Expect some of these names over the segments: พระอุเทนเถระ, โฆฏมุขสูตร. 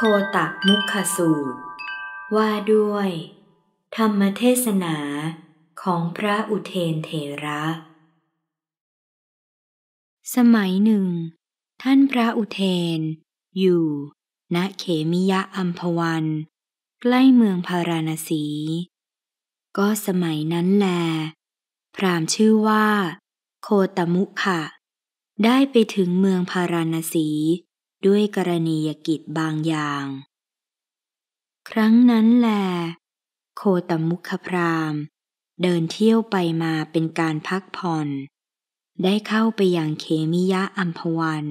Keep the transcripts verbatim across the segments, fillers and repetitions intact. โฆฏมุขสูตรว่าด้วยธรรมเทศนาของพระอุเทนเถระสมัยหนึ่งท่านพระอุเทนอยู่ณเขมิยะอัมพวันใกล้เมืองพาราณสีก็สมัยนั้นแลพราหมณ์ชื่อว่าโฆฏมุขะได้ไปถึงเมืองพาราณสีด้วยกรณียกิจบางอย่างครั้งนั้นแลโฆฏมุขพราหมณ์เดินเที่ยวไปมาเป็นการพักผ่อนได้เข้าไปยังเขมิยะอัมพวัน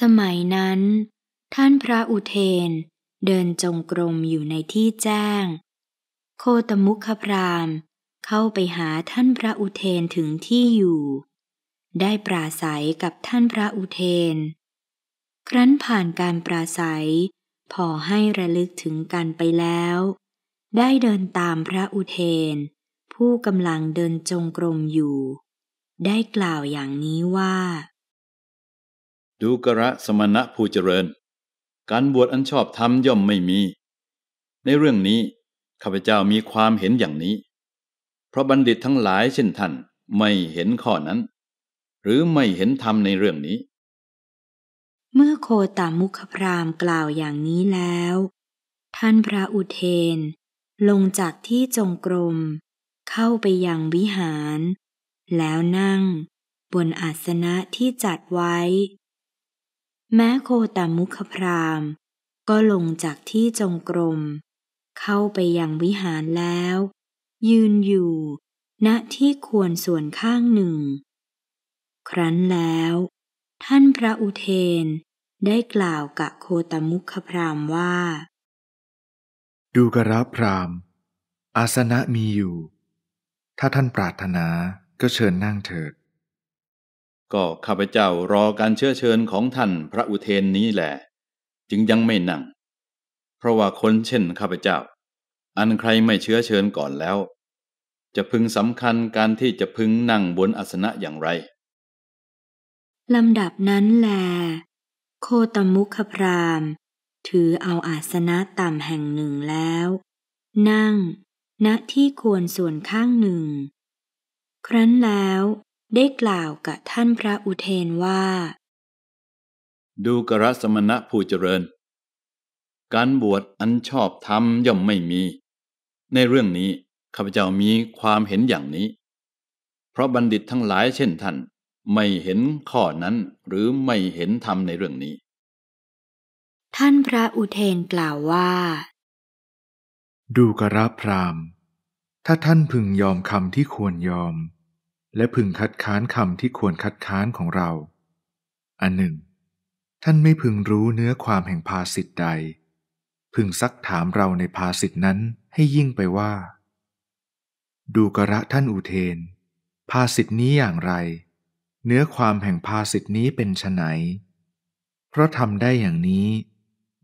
สมัยนั้นท่านพระอุเทนเดินจงกรมอยู่ในที่แจ้งโฆฏมุขพราหมณ์เข้าไปหาท่านพระอุเทนถึงที่อยู่ได้ปราศัยกับท่านพระอุเทนครั้นผ่านการปราศัยพอให้ระลึกถึงกันไปแล้วได้เดินตามพระอุเทนผู้กำลังเดินจงกรมอยู่ได้กล่าวอย่างนี้ว่าดูกระสมณะผู้เจริญการบวชอันชอบธรรมย่อมไม่มีในเรื่องนี้ข้าพเจ้ามีความเห็นอย่างนี้เพราะบัณฑิตทั้งหลายเช่นท่านไม่เห็นข้อนั้นหรือไม่เห็นธรรมในเรื่องนี้เมื่อโฆฏมุขพราหมณ์กล่าวอย่างนี้แล้วท่านพระอุเทนลงจากที่จงกรมเข้าไปยังวิหารแล้วนั่งบนอาสนะที่จัดไว้แม้โฆฏมุขพราหมณ์ก็ลงจากที่จงกรมเข้าไปยังวิหารแล้วยืนอยู่ณที่ควรส่วนข้างหนึ่งครั้นแล้วท่านพระอุเทนได้กล่าวกับโฆฏมุขพราหมณ์ว่าดูกระพราหมณ์อาสนะมีอยู่ถ้าท่านปรารถนาก็เชิญนั่งเถิดก็ข้าพเจ้ารอการเชื้อเชิญของท่านพระอุเทนนี้แหละจึงยังไม่นั่งเพราะว่าคนเช่นข้าพเจ้าอันใครไม่เชื้อเชิญก่อนแล้วจะพึงสำคัญการที่จะพึงนั่งบนอาสนะอย่างไรลำดับนั้นแลโฆฏมุขพราหมณ์ถือเอาอาสนะต่ำแห่งหนึ่งแล้วนั่งณที่ควรส่วนข้างหนึ่งครั้นแล้วได้กล่าวกับท่านพระอุเทนว่าดูกระสมณะผู้เจริญการบวชอันชอบธรรมย่อมไม่มีในเรื่องนี้ข้าพเจ้ามีความเห็นอย่างนี้เพราะบัณฑิตทั้งหลายเช่นท่านไม่เห็นข้อนั้นหรือไม่เห็นธรรมในเรื่องนี้ท่านพระอุเทนกล่าวว่าดูกระพราหมณ์ถ้าท่านพึงยอมคำที่ควรยอมและพึงคัดค้านคำที่ควรคัดค้านของเราอันหนึ่งท่านไม่พึงรู้เนื้อความแห่งภาษิตใดพึงซักถามเราในภาษิตนั้นให้ยิ่งไปว่าดูกระท่านอุเทนภาษิตนี้อย่างไรเนื้อความแห่งภาษิตนี้เป็นไฉนเพราะทำได้อย่างนี้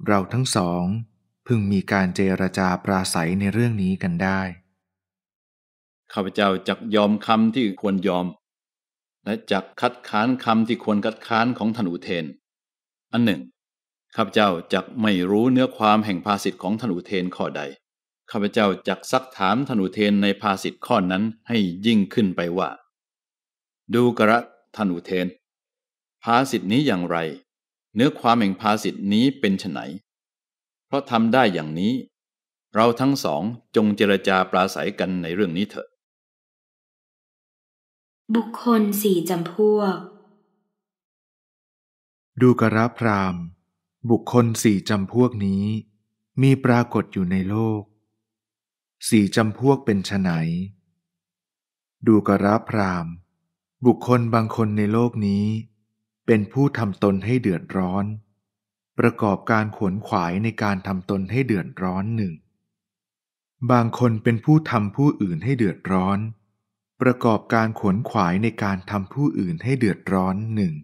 เราทั้งสองพึงมีการเจรจาปราศัยในเรื่องนี้กันได้ข้าพเจ้าจักยอมคำที่ควรยอมและจักคัดค้านคำที่ควรคัดค้านของท่านอุเทนอันหนึ่งข้าพเจ้าจักไม่รู้เนื้อความแห่งภาษิตของท่านอุเทนข้อใดข้าพเจ้าจักซักถามท่านอุเทนในภาษิตข้อนั้นให้ยิ่งขึ้นไปว่าดูกระท่านอุเทนภาษิตนี้อย่างไรเนื้อความแห่งภาษิตนี้เป็นไฉนเพราะทำได้อย่างนี้เราทั้งสองจงเจรจาปราศัยกันในเรื่องนี้เถิดบุคคลสี่จำพวกดูกระพราหมณ์บุคคลสี่จำพวกนี้มีปรากฏอยู่ในโลกสี่จำพวกเป็นไฉนดูกระพราหมณ์บุคคลบางคนในโลกนี้เป็นผู้ทำตนให้เดือดร้อนประกอบการขวนขวายในการทำตนให้เดือดร้อนหนึ่งบางคนเป็นผู้ทำผู้อื่นให้เดือดร้อนประกอบการขวนขวายในการทำผู้อื่นให้เดือดร้อนหนึ่ง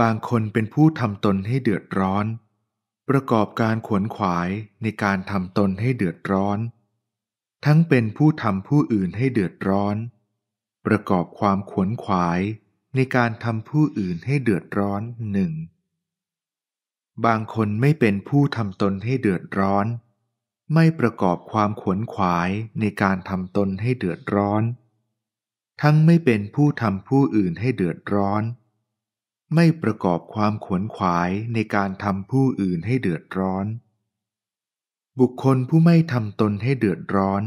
บางคนเป็นผู้ทำตนให้เดือดร้อนประกอบการขวนขวายในการทำตนให้เดือดร้อนทั้งเป็นผู้ทำผู้อื่นให้เดือดร้อนประกอบความขวนขวายในการทำผู้อื่นให้เดือดร้อนหนึ่ง บางคนไม่เป็นผู้ทำตนให้เดือดร้อนไม่ประกอบความขวนขวายในการทำตนให้เดือดร้อนทั้งไม่เป็นผู้ทำผู้อื่นให้เดือดร้อนไม่ประกอบความขวนขวายในการทำผู้อื่นให้เดือดร้อนบุคคลผู้ไม่ทำตนให้เดือดร้อน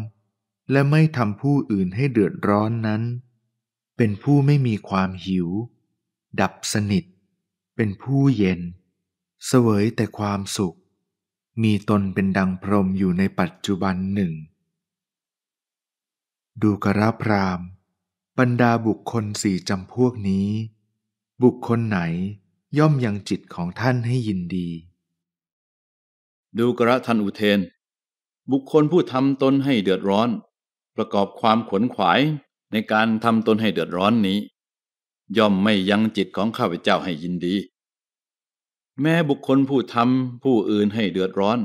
และไม่ทำผู้อื่นให้เดือดร้อนนั้นเป็นผู้ไม่มีความหิวดับสนิทเป็นผู้เย็นเสวยแต่ความสุขมีตนเป็นดังพรหมอยู่ในปัจจุบันหนึ่งดูกราพราหมณ์บรรดาบุคคลสี่จำพวกนี้บุคคลไหนย่อมยังจิตของท่านให้ยินดีดูกระท่านอุเทนบุคคลผู้ทำตนให้เดือดร้อนประกอบความขวนขวายในการทำตนให้เดือดร้อนนี้ย่อมไม่ยังจิตของข้าพเจ้าให้ยินดีแม้บุคคลผู้ทำผู้อื่นให้เดือดร้อน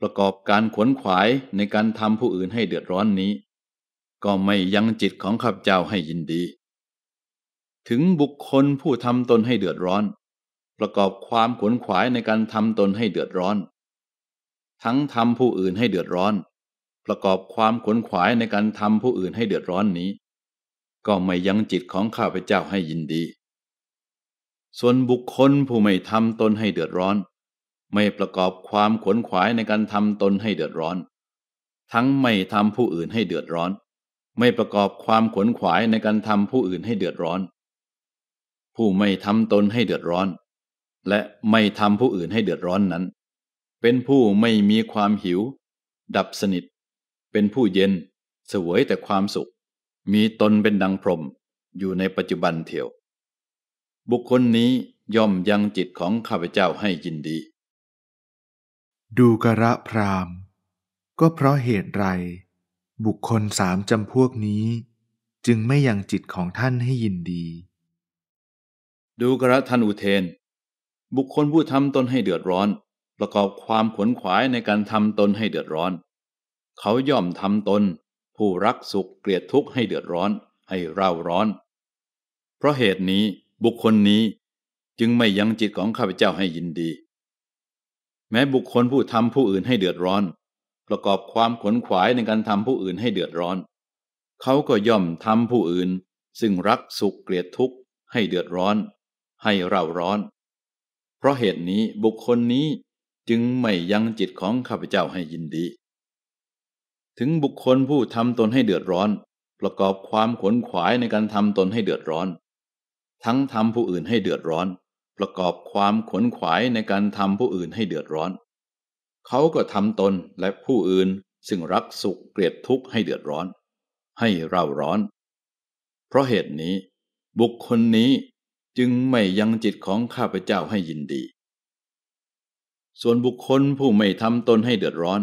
ประกอบการขวนขวายในการทำผู้อื่นให้เดือดร้อนนี้ก็ไม่ยังจิตของข้าพเจ้าให้ยินดีถึงบุคคลผู้ทำตนให้เดือดร้อนประกอบความขวนขวายในการทำตนให้เดือดร้อนทั้งทำผู้อื่นให้เดือดร้อนประกอบความขวนขวายในการทำผู้อื่นให้เดือดร้อนนี้ก็ไม่ยังจิตของข้าพเจ้าให้ยินดีส่วนบุคคลผู้ไม่ทำตนให้เดือดร้อนไม่ประกอบความขวนขวายในการทำตนให้เดือดร้อนทั้งไม่ทำผู้อื่นให้เดือดร้อนไม่ประกอบความขวนขวายในการทำผู้อื่นให้เดือดร้อนผู้ไม่ทำตนให้เดือดร้อนและไม่ทำผู้อื่นให้เดือดร้อนนั้นเป็นผู้ไม่มีความหิวดับสนิทเป็นผู้เย็นเสวยแต่ความสุขมีตนเป็นดังพรหมอยู่ในปัจจุบันเที่ยวบุคคลนี้ย่อมยังจิตของข้าพเจ้าให้ยินดีดูกระพราหมณ์ก็เพราะเหตุไรบุคคลสามจำพวกนี้จึงไม่ยังจิตของท่านให้ยินดีดูกระท่านอุเทนบุคคลผู้ทำตนให้เดือดร้อนประกอบความขวนขวายในการทำตนให้เดือดร้อนเขาย่อมทำตนผู้รักสุขเกลียดทุกข์ให้เดือดร้อนให้เร่าร้อนเพราะเหตุนี้บุคคลนี้จึงไม่ยังจิตของข้าพเจ้าให้ยินดีแม้บุคคลผู้ทำผู้อื่นให้เดือดร้อนประกอบความขวนขวายในการทำผู้อื่นให้เดือดร้อนเขาก็ย่อมทำผู้อื่นซึ่งรักสุขเกลียดทุกข์ให้เดือดร้อนให้เร่าร้อนเพราะเหตุนี้บุคคลนี้จึงไม่ยังจิตของข้าพเจ้าให้ยินดีถึงบุคคลผู้ทำตนให้เดือดร้อนประกอบความขวนขวายในการทำตนให้เดือดร้อนทั้งทำผู้อื่นให้เดือดร้อนประกอบความขวนขวายในการทำผู้อื่นให้เดือดร้อนเขาก็ทำตนและผู้อื่นซึ่งรักสุขเกลียดทุกข์ให้เดือดร้อนให้เร่าร้อนเพราะเหตุนี้บุคคลนี้จึงไม่ยังจิตของข้าพเจ้าให้ยินดีส่วนบุคคลผู้ไม่ทำตนให้เดือดร้อน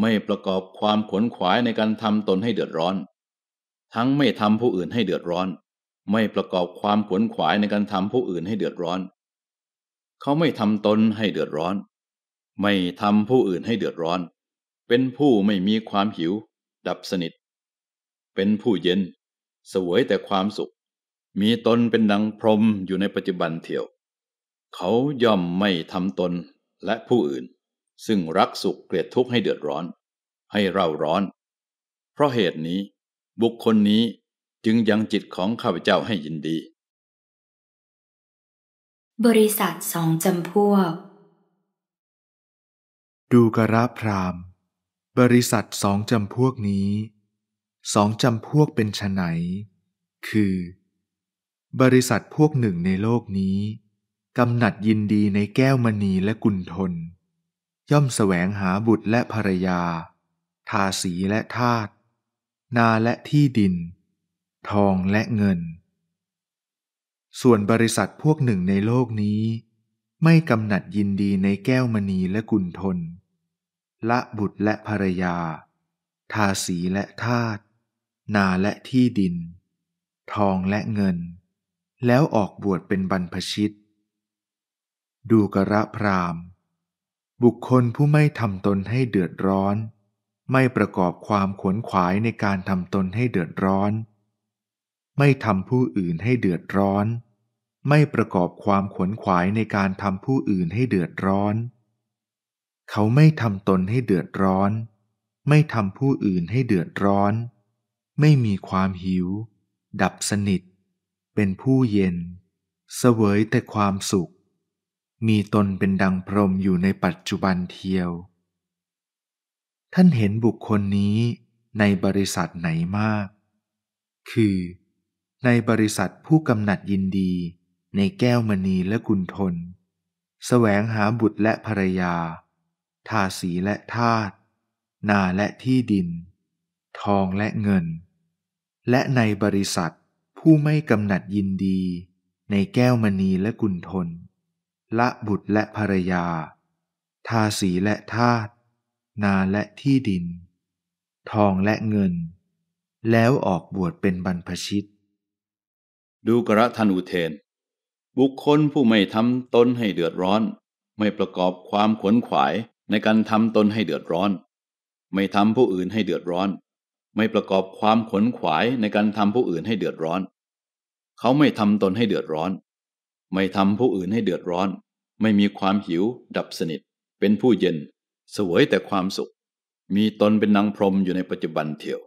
ไม่ประกอบความขวนขวายในการทำตนให้เดือดร้อนทั้งไม่ทำผู้อื่นให้เดือดร้อนไม่ประกอบความขวนขวายในการทำผู้อื่นให้เดือดร้อนเขาไม่ทำตนให้เดือดร้อนไม่ทำผู้อื่นให้เดือดร้อนเป็นผู้ไม่มีความหิวดับสนิทเป็นผู้เย็นเสวยแต่ความสุขมีตนเป็นดังพรหมอยู่ในปัจจุบันเที่ยวเขาย่อมไม่ทำตนและผู้อื่นซึ่งรักสุขเกลียดทุกข์ให้เดือดร้อนให้เร่าร้อนเพราะเหตุนี้บุคคลนี้จึงยังจิตของข้าพเจ้าให้ยินดีบริษัทสองจำพวกดูกระพราหมณ์บริษัทสองจำพวกนี้สองจำพวกเป็นไฉนคือบริษัทพวกหนึ่งในโลกนี้กำหนัดยินดีในแก้วมณีและกุณฑลย่อมแสวงหาบุตรและภรรยาทาสีและทาสนาและที่ดินทองและเงินส่วนบริษัทพวกหนึ่งในโลกนี้ไม่กำหนัดยินดีในแก้วมณีและกุณฑลละบุตรและภรรยาทาสีและทาสนาและที่ดินทองและเงินแล้วออกบวชเป็นบรรพชิตดูกระพราหมณ์บุคคลผู้ไม่ทำตนให้เดือดร้อนไม่ประกอบความขวนขวายในการทำตนให้เดือดร้อนไม่ทำผู้อื่นให้เดือดร้อน ไม่ประกอบความขวนขวายในการทำผู้อื่นให้เดือดร้อนเขาไม่ทำตนให้เดือดร้อนไม่ทำผู้อื่นให้เดือดร้อนไม่มีความหิวดับสนิทเป็นผู้เย็นเสวยแต่ความสุขมีตนเป็นดังพรหมอยู่ในปัจจุบันเทียวท่านเห็นบุคคลนี้ในบริษัทไหนมากคือในบริษัทผู้กำหนัดยินดีในแก้วมณีและกุณฑลแสวงหาบุตรและภรรยาทาสีและทาสนาและที่ดินทองและเงินและในบริษัทผู้ไม่กำหนัดยินดีในแก้วมณีและกุณฑลละบุตรและภรรยาทาสีและทาสนาและที่ดินทองและเงินแล้วออกบวชเป็นบรรพชิตดูกระท่านอุเทนบุคคลผู้ไม่ทำตนให้เดือดร้อนไม่ประกอบความขวนขวายในการทำตนให้เดือดร้อนไม่ทำผู้อื่นให้เดือดร้อนไม่ประกอบความขวนขวายในการทำผู้อื่นให้เดือดร้อนเขาไม่ทำตนให้เดือดร้อนไม่ทำผู้อื่นให้เดือดร้อนไม่มีความหิวดับสนิทเป็นผู้เย็นเสวยแต่ความสุขมีตนเป็นนางพรหมอยู่ในปัจจุบันเที่ยว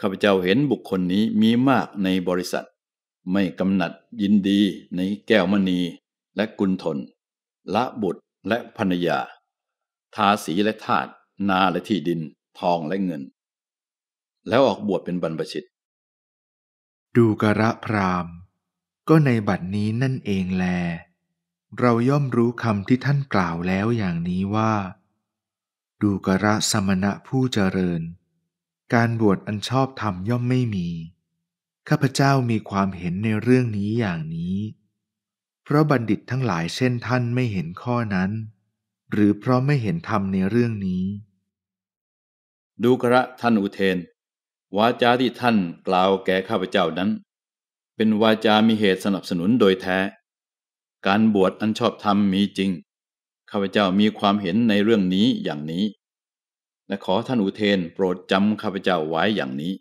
ข้าพเจ้าเห็นบุคคลนี้มีมากในบริษัทไม่กำหนัดยินดีในแก้วมณีและกุณฑลละบุตรและภรรยาทาสีและทาสนาและที่ดินทองและเงินแล้วออกบวชเป็นบรรพชิตดูกระพราหมณ์ก็ในบัดนี้นั่นเองแลเราย่อมรู้คำที่ท่านกล่าวแล้วอย่างนี้ว่าดูกระสมณะผู้เจริญการบวชอันชอบธรรมย่อมไม่มีข้าพเจ้ามีความเห็นในเรื่องนี้อย่างนี้เพราะบัณฑิตทั้งหลายเช่นท่านไม่เห็นข้อนั้นหรือเพราะไม่เห็นธรรมในเรื่องนี้ดูกระท่านอุเทนวาจาที่ท่านกล่าวแก่ข้าพเจ้านั้นเป็นวาจามีเหตุสนับสนุนโดยแท้การบวชอันชอบธรรมมีจริงข้าพเจ้ามีความเห็นในเรื่องนี้อย่างนี้และขอท่านอุเทนโปรดจำข้าพเจ้าไว้อย่างนี้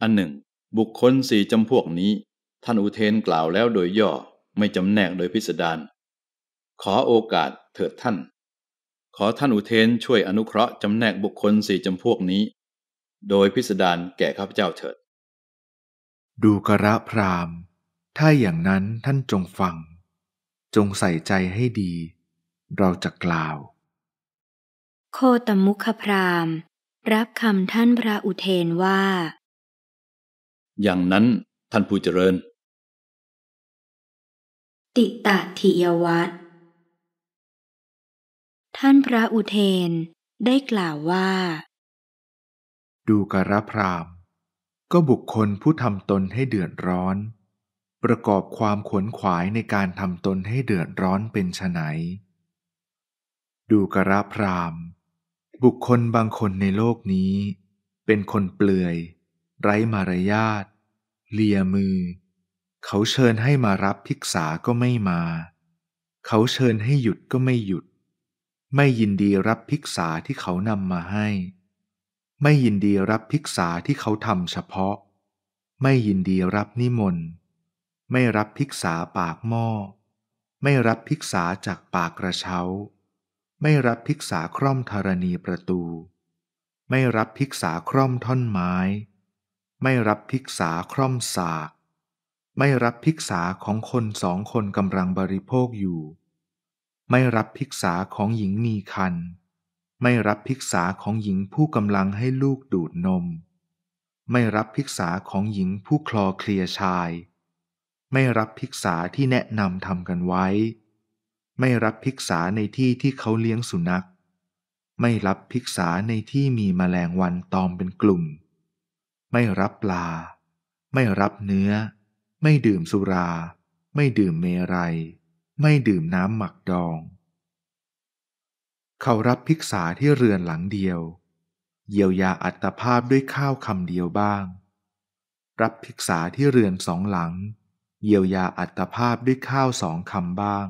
อันหนึ่งบุคคลสี่จำพวกนี้ท่านอุเทนกล่าวแล้วโดยย่อไม่จำแนกโดยพิสดารขอโอกาสเถิดท่านขอท่านอุเทนช่วยอนุเคราะห์จำแนกบุคคลสี่จำพวกนี้โดยพิสดารแก่ข้าพเจ้าเถิดดูกระพราหมณ์ถ้าอย่างนั้นท่านจงฟังจงใส่ใจให้ดีเราจะกล่าวโฆฏมุขพราหมณ์รับคำท่านพระอุเทนว่าอย่างนั้นท่านผู้เจริญติตถิยวัตรท่านพระอุเทนได้กล่าวว่าดูกระพราหมณ์ก็บุคคลผู้ทำตนให้เดือดร้อนประกอบความขวนขวายในการทำตนให้เดือดร้อนเป็นไฉนดูกระพราหมณ์บุคคลบางคนในโลกนี้เป็นคนเปลือยไร้มารยาทเลียมือเขาเชิญให้มารับภิกษาก็ไม่มาเขาเชิญให้หยุดก็ไม่หยุดไม่ยินดีรับภิกษาที่เขานำมาให้ไม่ยินดีรับภิกษาที่เขาทำเฉพาะไม่ยินดีรับนิมนต์ไม่รับภิกษาปากหม้อไม่รับภิกษาจากปากกระเช้าไม่รับภิกษาคร่อมธรณีประตูไม่รับภิกษาคร่อมท่อนไม้ไม่รับภิกษาคร่อมสากไม่รับภิกษาของคนสองคนกำลังบริโภคอยู่ไม่รับภิกษาของหญิงมีครรภ์ไม่รับภิกษาของหญิงผู้กำลังให้ลูกดูดนมไม่รับภิกษาของหญิงผู้คลอเคลียชายไม่รับภิกษาที่แนะนำทำกันไว้ไม่รับภิกษาในที่ที่เขาเลี้ยงสุนัขไม่รับภิกษาในที่มีแมลงวันตอมเป็นกลุ่มไม่รับปลาไม่รับเนื้อไม่ดื่มสุราไม่ดื่มเมรัยไม่ดื่มน้ำหมักดองเขารับภิกษาที่เรือนหลังเดียวเยียวยาอัตภาพด้วยข้าวคำเดียวบ้างรับภิกษาที่เรือนสองหลังเยียวยาอัตภาพด้วยข้าวสองคำบ้าง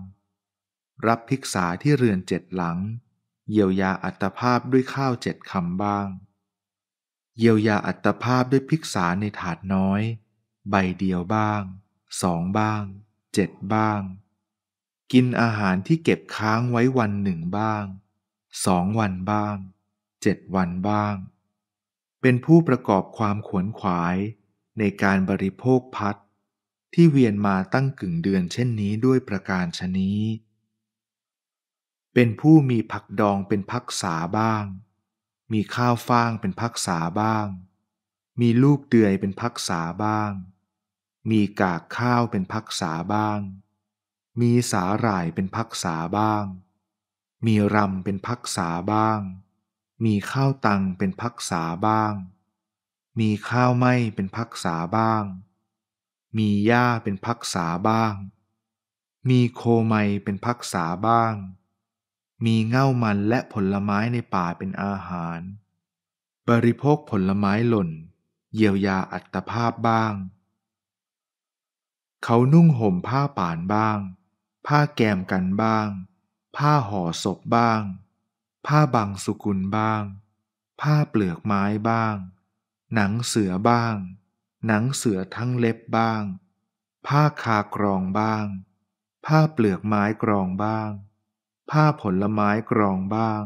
รับภิกษาที่เรือนเจ็ดหลังเยียวยาอัตภาพด้วยข้าวเจ็ดคำบ้างเยียวยาอัตภาพด้วยภิกษาในถาดน้อยใบเดียวบ้าง สองบ้างเจ็ดบ้างกินอาหารที่เก็บค้างไว้วันหนึ่งบ้างสองวันบ้างเจ็ดวันบ้างเป็นผู้ประกอบความขวนขวายในการบริโภคภัตตาที่เวียนมาตั้งกึ่งเดือนเช่นนี้ด้วยประการฉะนี้เป็นผู้มีผักดองเป็นพักษาบ้างมีข้าวฟ่างเป็นพักษาบ้างมีลูกเดือยเป็นพักษาบ้างมีกากข้าวเป็นพักษาบ้างมีสาหร่ายเป็นพักษาบ้างมีรำเป็นพักษาบ้างมีข้าวตังเป็นพักษาบ้างมีข้าวไหม้เป็นพักษาบ้างมีหญ้าเป็นพักษาบ้างมีโคไมเป็นพักษาบ้างมีเง่ามันและผลไม้ในป่าเป็นอาหารบริโภคผลไม้หล่นเยียวยาอัตภาพบ้างเขานุ่งห่มผ้าป่านบ้างผ้าแกมกันบ้างผ้าห่อศพบ้างผ้าบังสุกุลบ้างผ้าเปลือกไม้บ้างหนังเสือบ้างหนังเสือทั้งเล็บบ้างผ้าคากรองบ้างผ้าเปลือกไม้กรองบ้างผ้าผลไม้กรองบ้าง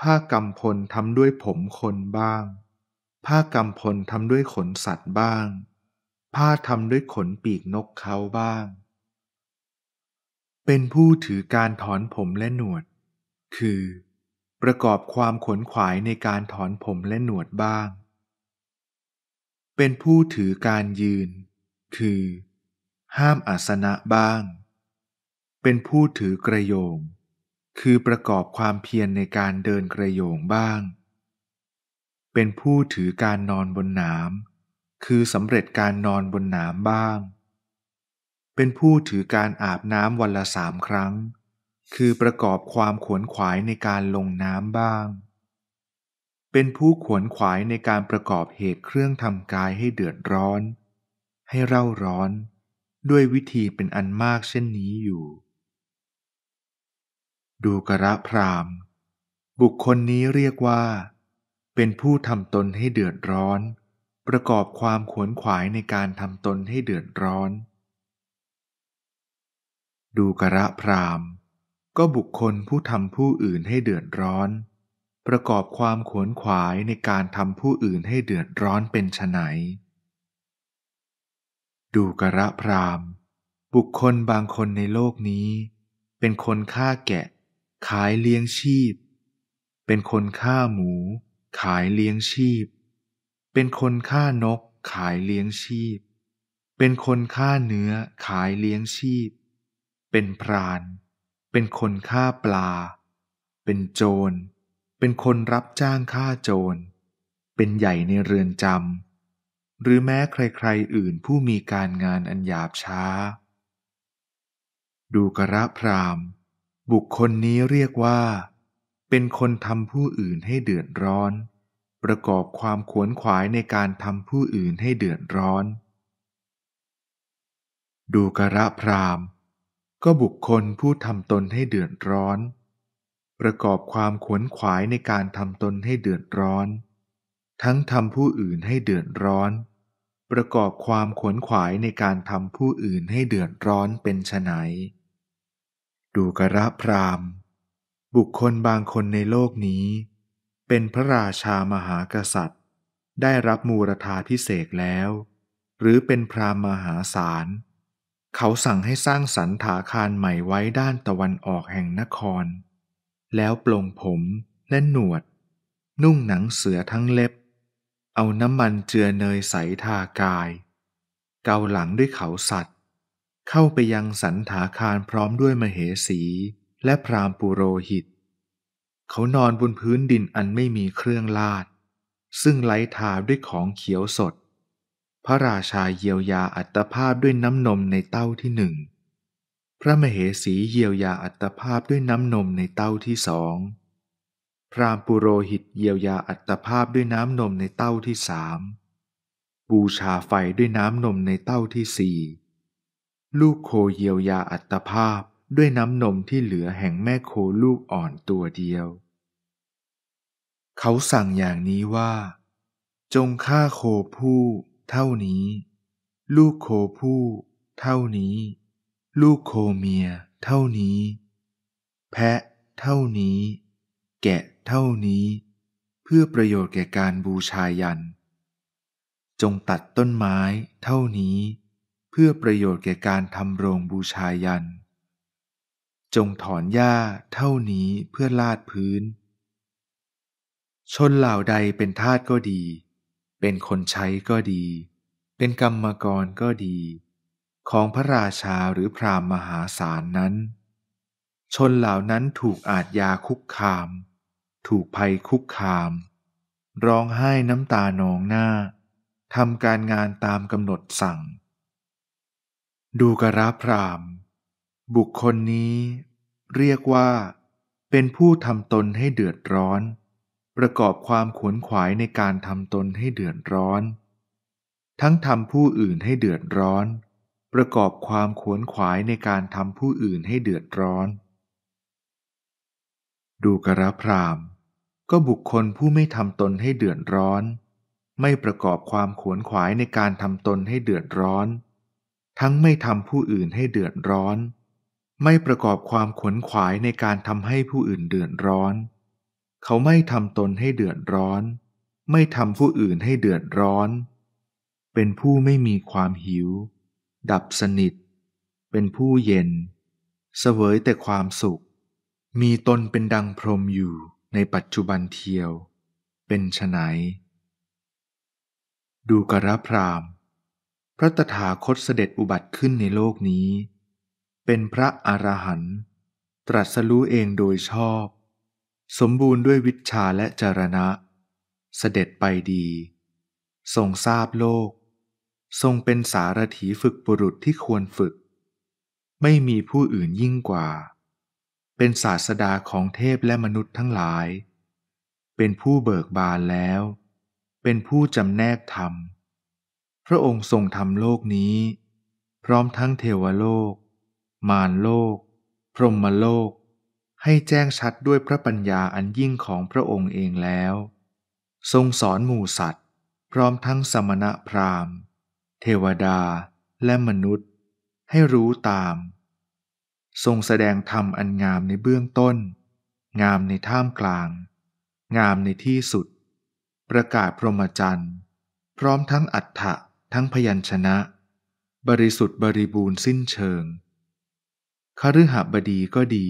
ผ้ากำพลทำด้วยผมคนบ้างผ้ากำพลทำด้วยขนสัตว์บ้างผ้าทำด้วยขนปีกนกเขาบ้างเป็นผู้ถือการถอนผมและหนวดคือประกอบความขวนขวายในการถอนผมและหนวดบ้างเป็นผู้ถือการยืนคือห้ามอาสนะบ้างเป็นผู้ถือกระโยงคือประกอบความเพียรในการเดินกระโยงบ้างเป็นผู้ถือการนอนบนหนามคือสำเร็จการนอนบนหนามบ้างเป็นผู้ถือการอาบน้ำวันละสามครั้งคือประกอบความขวนขวายในการลงน้ำบ้างเป็นผู้ขวนขวายในการประกอบเหตุเครื่องทำกายให้เดือดร้อนให้เร่าร้อนด้วยวิธีเป็นอันมากเช่นนี้อยู่ดูกระพรามบุคคลนี้เรียกว่าเป็นผู้ทำตนให้เดือดร้อนประกอบความขวนขวายในการทำตนให้เดือดร้อนดูกระพรามก็บุคคลผู้ทำผู้อื่นให้เดือดร้อนประกอบความขวนขวายในการทำผู้อื่นให้เดือดร้อนเป็นไฉนดูกระพรามบุคคลบางคนในโลกนี้เป็นคนฆ่าแกะขายเลี้ยงชีพเป็นคนฆ่าหมูขายเลี้ยงชีพเป็นคนฆ่านกขายเลี้ยงชีพเป็นคนฆ่าเนื้อขายเลี้ยงชีพเป็นพรานเป็นคนฆ่าปลาเป็นโจรเป็นคนรับจ้างฆ่าโจรเป็นใหญ่ในเรือนจำหรือแม้ใครๆอื่นผู้มีการงานอันหยาบช้าดูกระพรามบุคคลนี้เรียกว่าเป็นคนทำผู้อื่นให้เดือดร้อนประกอบความขวนขวายในการทำผู้อื่นให้เดือดร้อนดูกระพรามก็บุคคลผู้ทำตนให้เดือดร้อนประกอบความขวนขวายในการทำตนให้เดือดร้อนทั้งทำผู้อื่นให้เดือดร้อนประกอบความขวนขวายในการทำผู้อื่นให้เดือดร้อนเป็นไฉนดูกระพรามบุคคลบางคนในโลกนี้เป็นพระราชามหากษัตริย์ได้รับมูรธาภิเษกแล้วหรือเป็นพราหมณ์มหาศาลเขาสั่งให้สร้างสรรฐาคารใหม่ไว้ด้านตะวันออกแห่งนครแล้วปลงผมและหนวดนุ่งหนังเสือทั้งเล็บเอาน้ำมันเจือเนยใสทากายเกาหลังด้วยเขาสัตว์เข้าไปยังสรรฐาคารพร้อมด้วยมเหสีและพราหมณ์ปุโรหิตเขานอนบนพื้นดินอันไม่มีเครื่องลาดซึ่งไล้ทาด้วยของเขียวสดพระราชาเยียวยาอัตภาพด้วยน้ำนมในเต้าที่หนึ่งพระมเหสีเยียวยาอัตภาพด้วยน้ำนมในเต้าที่สองพราหมณ์ปุโรหิตเยียวยาอัตภาพด้วยน้ำนมในเต้าที่สามบูชาไฟด้วยน้ำนมในเต้าที่สี่ลูกโคเยียวยาอัตภาพด้วยน้ำนมที่เหลือแห่งแม่โคลูกอ่อนตัวเดียวเขาสั่งอย่างนี้ว่าจงฆ่าโคผู้เท่านี้ลูกโคผู้ เท่านี้ลูกโคเมียเท่านี้แพะเท่านี้แกะเท่านี้เพื่อประโยชน์แก่การบูชายัญจงตัดต้นไม้เท่านี้เพื่อประโยชน์แก่การทำโรงบูชายัญจงถอนหญ้าเท่านี้เพื่อลาดพื้นชนเหล่าใดเป็นทาสก็ดีเป็นคนใช้ก็ดีเป็นกรรมกรก็ดีของพระราชาหรือพราหมณ์มหาศาลนั้นชนเหล่านั้นถูกอาทยาคุกคามถูกภัยคุกคามร้องไห้น้ำตานองหน้าทำการงานตามกำหนดสั่งดูกราพราหมณ์บุคคลนี้เรียกว่าเป็นผู้ทำตนให้เดือดร้อนประกอบความขวนขวายในการทำตนให้เดือดร้อนทั้งทำผู้อื่นให้เดือดร้อนประกอบความขวนขวายในการทำผู้อื่นให้เดือดร้อนดูกราพราหมณ์ก็บุคคลผู้ไม่ทำตนให้เดือดร้อนไม่ประกอบความขวนขวายในการทำตนให้เดือดร้อนทั้งไม่ทำผู้อื่นให้เดือดร้อนไม่ประกอบความขวนขวายในการทำให้ผู้อื่นเดือดร้อนเขาไม่ทำตนให้เดือดร้อนไม่ทำผู้อื่นให้เดือดร้อนเป็นผู้ไม่มีความหิวดับสนิทเป็นผู้เย็นเสวยแต่ความสุขมีตนเป็นดังพรหมอยู่ในปัจจุบันเทียวเป็นไฉนดูกราพราหมณ์พระตถาคตเสด็จอุบัติขึ้นในโลกนี้เป็นพระอรหันต์ตรัสรู้เองโดยชอบสมบูรณ์ด้วยวิชชาและจรณะเสด็จไปดีทรงทราบโลกทรงเป็นสารถีฝึกบุรุษที่ควรฝึกไม่มีผู้อื่นยิ่งกว่าเป็นศาสดาของเทพและมนุษย์ทั้งหลายเป็นผู้เบิกบานแล้วเป็นผู้จำแนกธรรมพระองค์ทรงทำโลกนี้พร้อมทั้งเทวโลกมารโลกพรหมโลกให้แจ้งชัดด้วยพระปัญญาอันยิ่งของพระองค์เองแล้วทรงสอนหมู่สัตว์พร้อมทั้งสมณะพราหมณ์เทวดาและมนุษย์ให้รู้ตามทรงแสดงธรรมอันงามในเบื้องต้นงามในท่ามกลางงามในที่สุดประกาศพรหมจรรย์พร้อมทั้งอัฏฐะทั้งพยัญชนะบริสุทธิ์บริบูรณ์สิ้นเชิงคฤหบดีก็ดี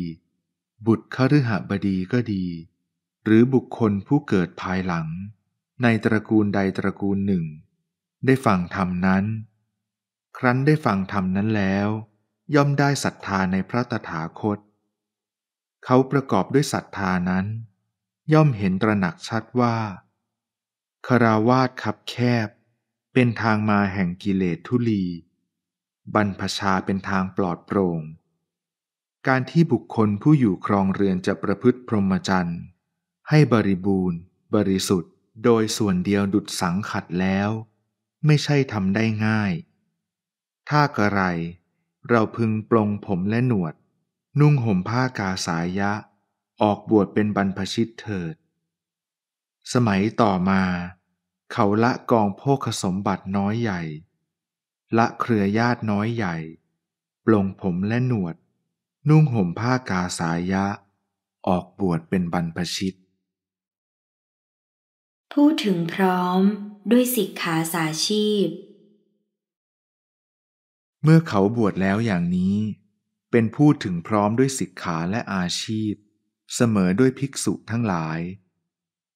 บุตรคฤหบดีก็ดีหรือบุคคลผู้เกิดภายหลังในตระกูลใดตระกูลหนึ่งได้ฟังธรรมนั้นครั้นได้ฟังธรรมนั้นแล้วย่อมได้ศรัทธาในพระตถาคตเขาประกอบด้วยศรัทธานั้นย่อมเห็นตระหนักชัดว่าคฤหัสถ์วาดคับแคบเป็นทางมาแห่งกิเลสทุลีบรรพชาเป็นทางปลอดโปร่งการที่บุคคลผู้อยู่ครองเรือนจะประพฤติพรหมจรรย์ให้บริบูรณ์บริสุทธิ์โดยส่วนเดียวดุจสังขัดแล้วไม่ใช่ทำได้ง่ายถ้ากระไรเราพึงปลงผมและหนวดนุ่งห่มผ้ากาสายะออกบวชเป็นบรรพชิตเถิดสมัยต่อมาเขาละกองโภคสมบัติน้อยใหญ่ละเครือญาติน้อยใหญ่ปลงผมและหนวดนุ่งห่มผ้ากาสายะออกบวชเป็นบรรพชิตพูดถึงพร้อมด้วยสิกขาสาชีพเมื่อเขาบวชแล้วอย่างนี้เป็นผู้ถึงพร้อมด้วยสิกขาและอาชีพเสมอด้วยภิกษุทั้งหลาย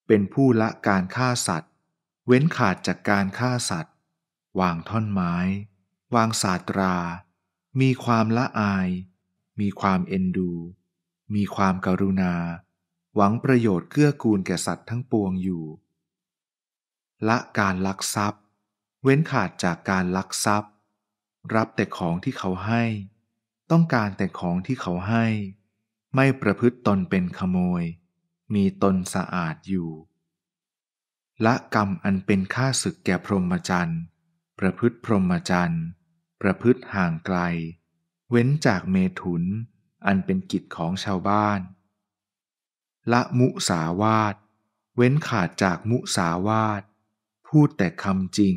เป็นผู้ละการฆ่าสัตว์เว้นขาดจากการฆ่าสัตว์วางท่อนไม้วางศาสตรามีความละอายมีความเอ็นดูมีความกรุณาหวังประโยชน์เกื้อกูลแก่สัตว์ทั้งปวงอยู่ละการลักทรัพย์เว้นขาดจากการลักทรัพย์รับแต่ของที่เขาให้ต้องการแต่ของที่เขาให้ไม่ประพฤติตนเป็นขโมยมีตนสะอาดอยู่ละกรรมอันเป็นฆ่าศึกแก่พรหมจรรย์ประพฤติพรหมจรรย์ประพฤติห่างไกลเว้นจากเมถุนอันเป็นกิจของชาวบ้านละมุสาวาทเว้นขาดจากมุสาวาทพูดแต่คำจริง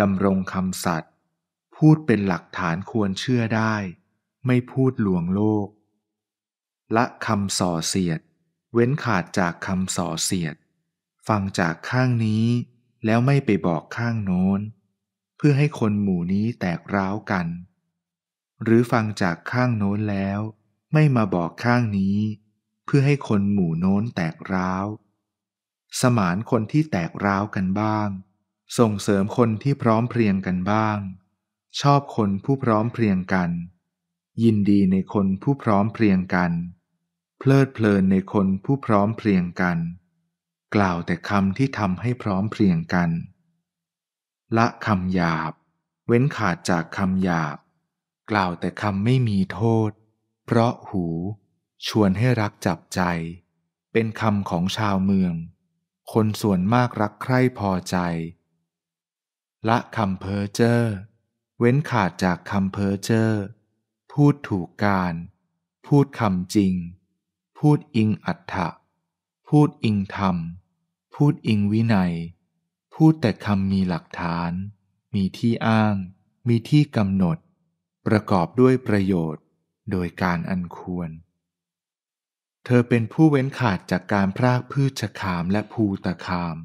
ดำรงคำสัตย์พู พูดเป็นหลักฐานควรเชื่อได้ไม่พูดลวงโลกละคำส่อเสียดเว้นขาดจากคำส่อเสียดฟังจากข้างนี้แล้วไม่ไปบอกข้างโน้นเพื่อให้คนหมู่นี้แตกร้าวกันหรือฟังจากข้างโน้นแล้วไม่มาบอกข้างนี้เพื่อให้คนหมู่โน้นแตกร้าวสมานคนที่แตกร้าวกันบ้างส่งเสริมคนที่พร้อมเพรียงกันบ้างชอบคนผู้พร้อมเพรียงกันยินดีในคนผู้พร้อมเพรียงกันเพลิดเพลินในคนผู้พร้อมเพรียงกันกล่าวแต่คำที่ทำให้พร้อมเพรียงกันละคำหยาบเว้นขาดจากคำหยาบกล่าวแต่คำไม่มีโทษเพราะหูชวนให้รักจับใจเป็นคำของชาวเมืองคนส่วนมากรักใคร่พอใจละคำเพ้อเจ้อเว้นขาดจากคำเพ้อเจ้อพูดถูกการพูดคำจริงพูดอิงอัฏฐะพูดอิงธรรมพูดอิงวินัยพูดแต่คำมีหลักฐานมีที่อ้างมีที่กำหนดประกอบด้วยประโยชน์โดยการอันควรเธอเป็นผู้เว้นขาดจากการพรากพืชคามและภูตคาม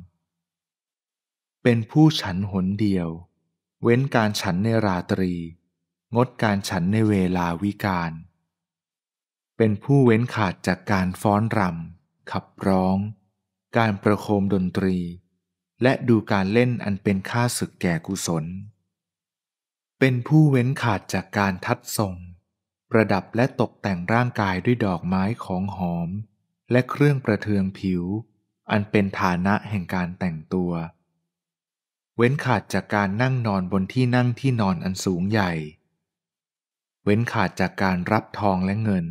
เป็นผู้ฉันหนเดียวเว้นการฉันในราตรีงดการฉันในเวลาวิกาลเป็นผู้เว้นขาดจากการฟ้อนรำขับร้องการประโคมดนตรีและดูการเล่นอันเป็นค่าศึกแก่กุศลเป็นผู้เว้นขาดจากการทัดทรงประดับและตกแต่งร่างกายด้วยดอกไม้ของหอมและเครื่องประเทืองผิวอันเป็นฐานะแห่งการแต่งตัวเว้นขาดจากการนั่งนอนบนที่นั่งที่นอนอันสูงใหญ่เว้นขาดจากการรับทองและเงิน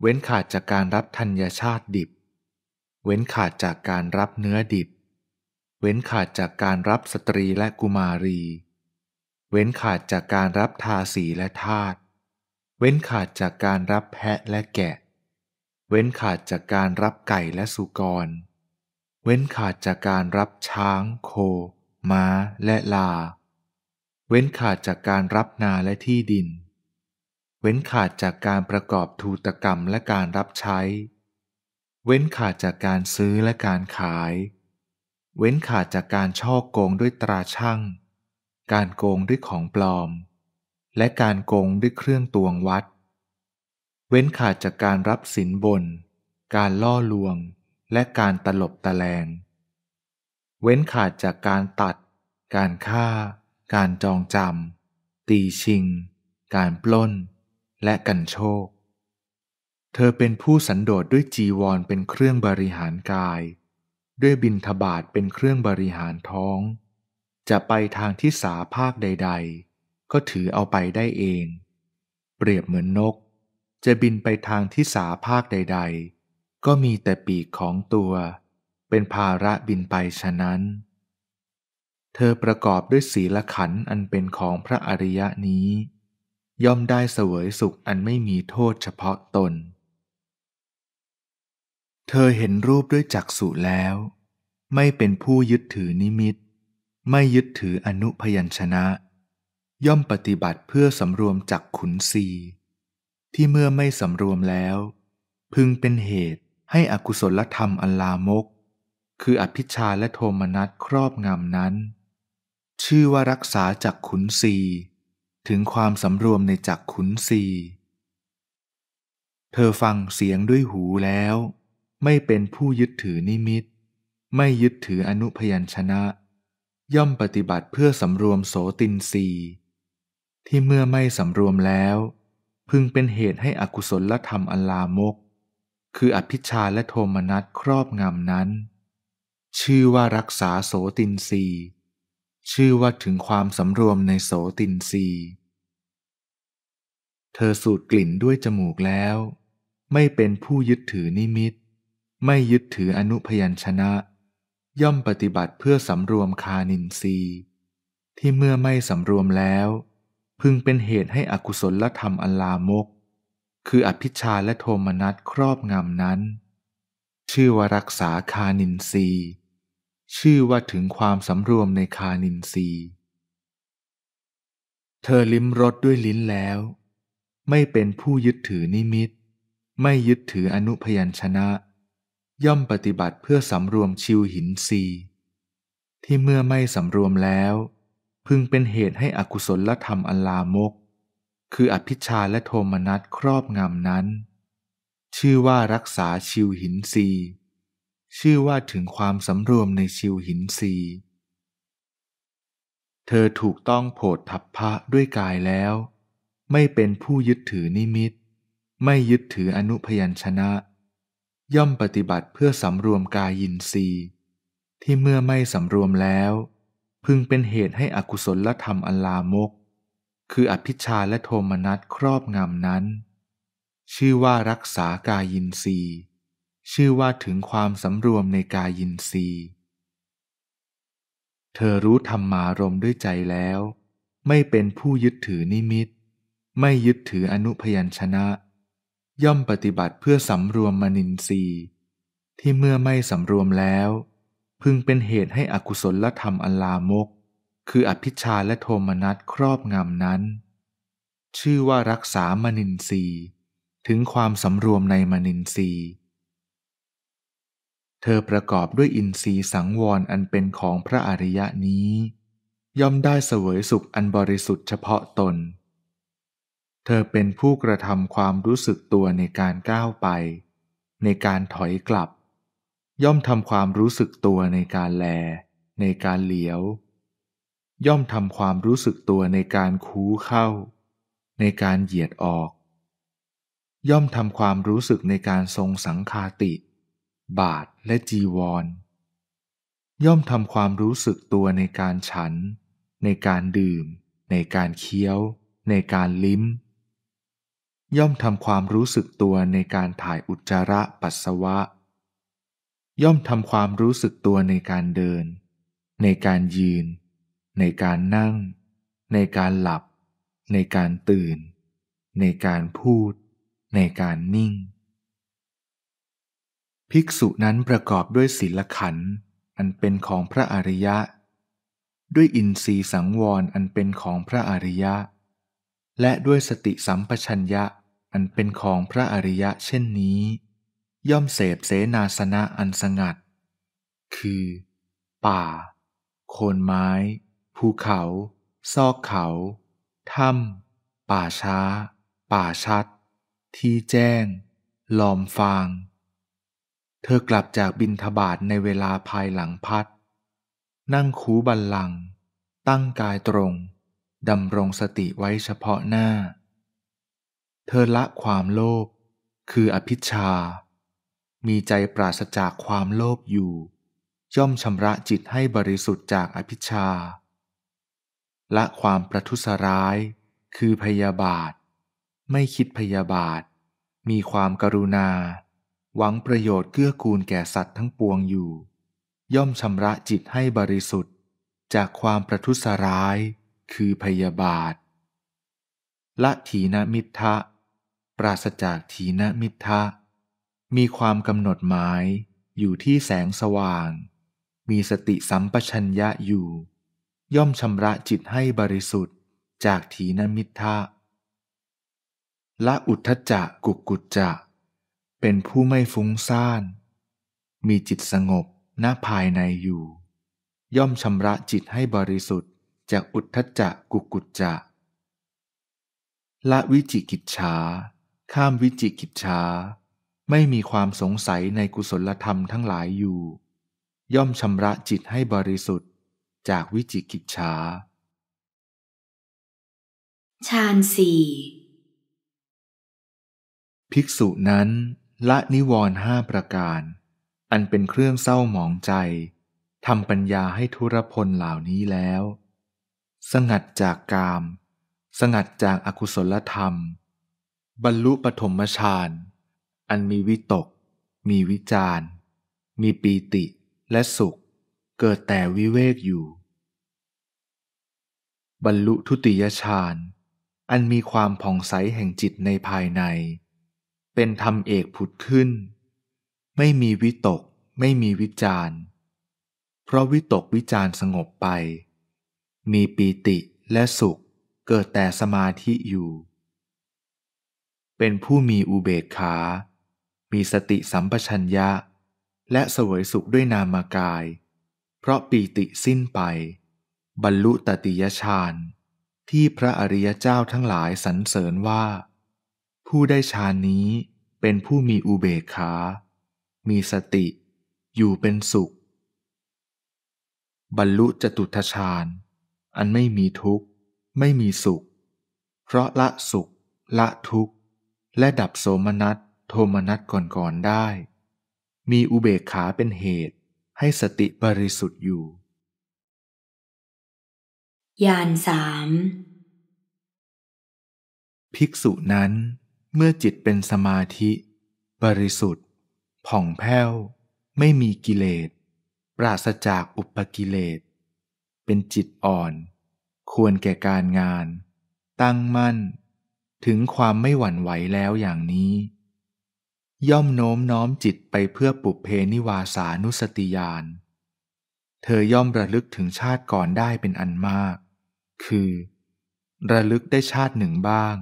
เว้นขาดจากการรับธัญชาติดิบเว้นขาดจากการรับเนื้อดิบเว้นขาดจากการรับสตรีและกุมารีเว้นขาดจากการรับทาสีและทาสเว้นขาดจากการรับแพะและแกะเว้นขาดจากการรับไก่และสุกรเว้นขาดจากการรับช้างโคม้าและลาเว้นขาดจากการรับนาและที่ดินเว้นขาดจากการประกอบธุตกรรมและการรับใช้เว้นขาดจากการซื้อและการขายเว้นขาดจากการช่อโกงด้วยตราชั่งการโกงด้วยของปลอมและการโกงด้วยเครื่องตวงวัดเว้นขาดจากการรับสินบนการล่อลวงและการตลบตะแลงเว้นขาดจากการตัดการฆ่าการจองจำตีชิงการปล้นและกันโชคเธอเป็นผู้สันโดษด้วยจีวรเป็นเครื่องบริหารกายด้วยบิณฑบาตเป็นเครื่องบริหารท้องจะไปทางทิศาภาคใดๆก็ถือเอาไปได้เองเปรียบเหมือนนกจะบินไปทางทิศาภาคใดๆก็มีแต่ปีกของตัวเป็นภาระบินไปฉะนั้นเธอประกอบด้วยศีลขันธ์อันเป็นของพระอริยะนี้ย่อมได้เสวยสุขอันไม่มีโทษเฉพาะตนเธอเห็นรูปด้วยจักษุแล้วไม่เป็นผู้ยึดถือนิมิตไม่ยึดถืออนุพยัญชนะย่อมปฏิบัติเพื่อสำรวมจักขุนศีที่เมื่อไม่สำรวมแล้วพึงเป็นเหตุให้อกุศลธรรมอันลามกคืออภิชฌาและโทมนัสครอบงำนั้นชื่อว่ารักษาจักขุนศีถึงความสำรวมในจักขุนศีเธอฟังเสียงด้วยหูแล้วไม่เป็นผู้ยึดถือนิมิตไม่ยึดถืออนุพยัญชนะย่อมปฏิบัติเพื่อสำรวมโสตินทรีย์ที่เมื่อไม่สำรวมแล้วพึงเป็นเหตุให้อกุศลธรรมอันลามกคืออภิชฌาและโทมนัสครอบงำนั้นชื่อว่ารักษาโสตินทรีย์ชื่อว่าถึงความสำรวมในโสตินทรีย์เธอสูดกลิ่นด้วยจมูกแล้วไม่เป็นผู้ยึดถือนิมิตไม่ยึดถืออนุพยัญชนะย่อมปฏิบัติเพื่อสำรวมคานินทรีย์ที่เมื่อไม่สำรวมแล้วพึงเป็นเหตุให้อกุศลธรรมอันลามกคืออภิชฌาและโทมนัสครอบงำนั้นชื่อว่ารักษาคานินทรีย์ชื่อว่าถึงความสำรวมในคานินทรีย์ เธอลิ้มรสด้วยลิ้นแล้วไม่เป็นผู้ยึดถือนิมิตไม่ยึดถืออนุพยัญชนะย่อมปฏิบัติเพื่อสำรวมชิวหินสีที่เมื่อไม่สำรวมแล้วพึงเป็นเหตุให้อกุศลธรรมอันลามกคืออภิชฌาและโทมนัสครอบงำนั้นชื่อว่ารักษาชิวหินสีชื่อว่าถึงความสำรวมในชิวหินสีเธอถูกต้องโผฏฐัพพะด้วยกายแล้วไม่เป็นผู้ยึดถือนิมิตไม่ยึดถืออนุพยัญชนะย่อมปฏิบัติเพื่อสำรวมกายินทรีย์ที่เมื่อไม่สำรวมแล้วพึงเป็นเหตุให้อกุศลธรรมอันลามกคืออภิชฌาและโทมนัสครอบงำนั้นชื่อว่ารักษากายินทรีย์ชื่อว่าถึงความสำรวมในกายินทรีย์เธอรู้ธรรมารมณ์ด้วยใจแล้วไม่เป็นผู้ยึดถือนิมิตไม่ยึดถืออนุพยัญชนะย่อมปฏิบัติเพื่อสำรวมมนินทรีย์ที่เมื่อไม่สำรวมแล้วพึงเป็นเหตุให้อกุศลธรรมอันลามกคืออภิชฌาและโทมนัสครอบงำนั้นชื่อว่ารักษามนินทรีย์ถึงความสำรวมในมนินทรีย์เธอประกอบด้วยอินทรีย์สังวรอันเป็นของพระอริยะนี้ย่อมได้เสวยสุขอันบริสุทธิ์เฉพาะตนเธอเป็นผู้กระทำความรู้สึกตัวในการก้าวไปในการถอยกลับย่อมทำความรู้สึกตัวในการแลในการเหลียวย่อมทำความรู้สึกตัวในการคู้เข้าในการเหยียดออกย่อมทำความรู้สึกในการทรงสังฆาติบาทและจีวรย่อมทำความรู้สึกตัวในการฉันในการดื่มในการเคี้ยวในการลิ้มย่อมทำความรู้สึกตัวในการถ่ายอุจจาระปัสสาวะย่อมทำความรู้สึกตัวในการเดินในการยืนในการนั่งในการหลับในการตื่นในการพูดในการนิ่งภิกษุนั้นประกอบด้วยศีลขันธ์อันเป็นของพระอริยะด้วยอินทรีย์สังวรอันเป็นของพระอริยะและด้วยสติสัมปชัญญะอันเป็นของพระอริยะเช่นนี้ย่อมเสพเสนาสนะอันสงัดคือป่าโคนไม้ภูเขาซอกเขาถ้ำป่าช้าป่าชัดที่แจ้งลอมฟางเธอกลับจากบิณฑบาตในเวลาภายหลังพัดนั่งคูบัลลังก์ตั้งกายตรงดำรงสติไว้เฉพาะหน้าเธอละความโลภคืออภิชฌามีใจปราศจากความโลภอยู่ย่อมชำระจิตให้บริสุทธิ์จากอภิชฌาละความประทุษร้ายคือพยาบาทไม่คิดพยาบาทมีความกรุณาหวังประโยชน์เกื้อกูลแก่สัตว์ทั้งปวงอยู่ย่อมชำระจิตให้บริสุทธิ์จากความประทุษร้ายคือพยาบาทละถีนมิทธะปราศจากถีนมิทธะมีความกำหนดหมายอยู่ที่แสงสว่างมีสติสัมปชัญญะอยู่ย่อมชำระจิตให้บริสุทธิ์จากถีนมิทธะละอุทธัจจะกุกกุจจะเป็นผู้ไม่ฟุ้งซ่านมีจิตสงบณภายในอยู่ย่อมชำระจิตให้บริสุทธิ์จากอุทธัจจะกุกกุจจะละวิจิกิจฉาข้ามวิจิกิจฉาไม่มีความสงสัยในกุศลธรรมทั้งหลายอยู่ย่อมชำระจิตให้บริสุทธิ์จากวิจิกิจฉาฌานสี่ภิกษุนั้นละนิวรณ์ห้าประการอันเป็นเครื่องเศร้าหมองใจทำปัญญาให้ทุรพลเหล่านี้แล้วสงัดจากกามสงัดจากอกุศลธรรมบรรลุปฐมฌานอันมีวิตกมีวิจารมีปีติและสุขเกิดแต่วิเวกอยู่บรรลุทุติยฌานอันมีความผ่องใสแห่งจิตในภายในเป็นธรรมเอกผุดขึ้นไม่มีวิตกไม่มีวิจารเพราะวิตกวิจารสงบไปมีปีติและสุข เกิดแต่สมาธิอยู่เป็นผู้มีอุเบกขามีสติสัมปชัญญะและเสวยสุขด้วยนามกายเพราะปีติสิ้นไปบรรลุตติยฌานที่พระอริยเจ้าทั้งหลายสรรเสริญว่าผู้ได้ฌานนี้เป็นผู้มีอุเบกขามีสติอยู่เป็นสุขบรรลุจตุตถฌานอันไม่มีทุกข์ไม่มีสุขเพราะละสุขละทุกข์และดับโสมนัสโทมนัสก่อนๆได้มีอุเบกขาเป็นเหตุให้สติบริสุทธิ์อยู่ญาณสามภิกษุนั้นเมื่อจิตเป็นสมาธิบริสุทธิ์ผ่องแผ้วไม่มีกิเลสปราศจากอุปกิเลสเป็นจิตอ่อนควรแก่การงานตั้งมั่นถึงความไม่หวั่นไหวแล้วอย่างนี้ย่อมโน้มน้อมจิตไปเพื่อปุพเพนิวาสานุสติญาณเธอย่อมระลึกถึงชาติก่อนได้เป็นอันมากคือระลึกได้ชาติหนึ่งบ้าง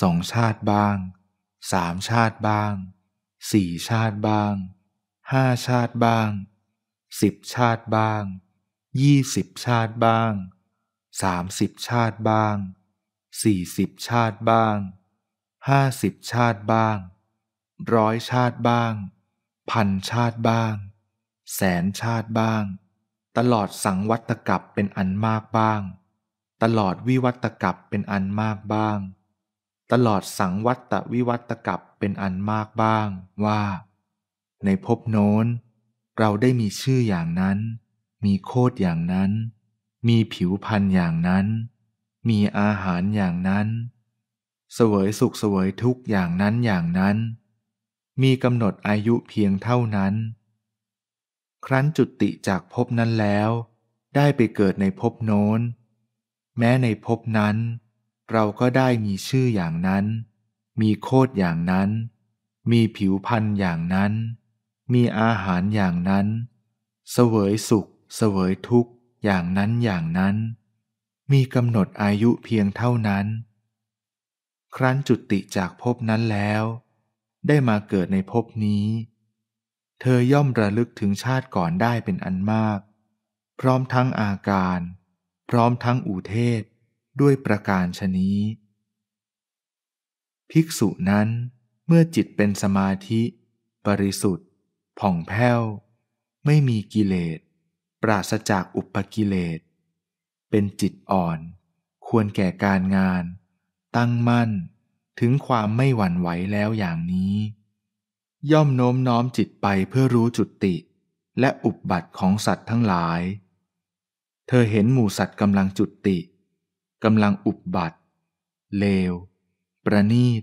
สองชาติบ้างสามชาติบ้างสี่ชาติบ้างห้าชาติบ้างสิบชาติบ้างยี่สิบชาติบ้างสามสิบชาติบ้างสี่สิบชาติบ้างห้าสิบชาติบ้างร้อยชาติบ้างพันชาติบ้างแสนชาติบ้างตลอดสังวัตตกัปเป็นอันมากบ้างตลอดวิวัตตกัปเป็นอันมากบ้างตลอดสังวัตตวิวัตตกัปเป็นอันมากบ้างว่าในภพโน้นเราได้มีชื่ออย่างนั้นมีโคตอย่างนั้นมีผิวพรรณอย่างนั้นมีอาหารอย่างนั้นเสวยสุขเสวยทุกข์อย่างนั้นอย่างนั้นมีกำหนดอายุเพียงเท่านั้นครั้นจุติจากภพนั้นแล้วได้ไปเกิดในภพโน้นแม้ในภพนั้นเราก็ได้มีชื่ออย่างนั้นมีโคตอย่างนั้นมีผิวพรรณอย่างนั้นมีอาหารอย่างนั้นเสวยสุขเสวยทุกข์อย่างนั้นอย่างนั้นมีกำหนดอายุเพียงเท่านั้นครั้นจุติจากภพนั้นแล้วได้มาเกิดในภพนี้เธอย่อมระลึกถึงชาติก่อนได้เป็นอันมากพร้อมทั้งอาการพร้อมทั้งอุเทศด้วยประการฉะนี้ภิกษุนั้นเมื่อจิตเป็นสมาธิบริสุทธิ์ผ่องแผ้วไม่มีกิเลสปราศจากอุปกิเลสเป็นจิตอ่อนควรแก่การงานตั้งมั่นถึงความไม่หวั่นไหวแล้วอย่างนี้ย่อมโน้มน้อมจิตไปเพื่อรู้จุติและอุบัติของสัตว์ทั้งหลายเธอเห็นหมู่สัตว์กำลังจุติกำลังอุบัติเลวประณีต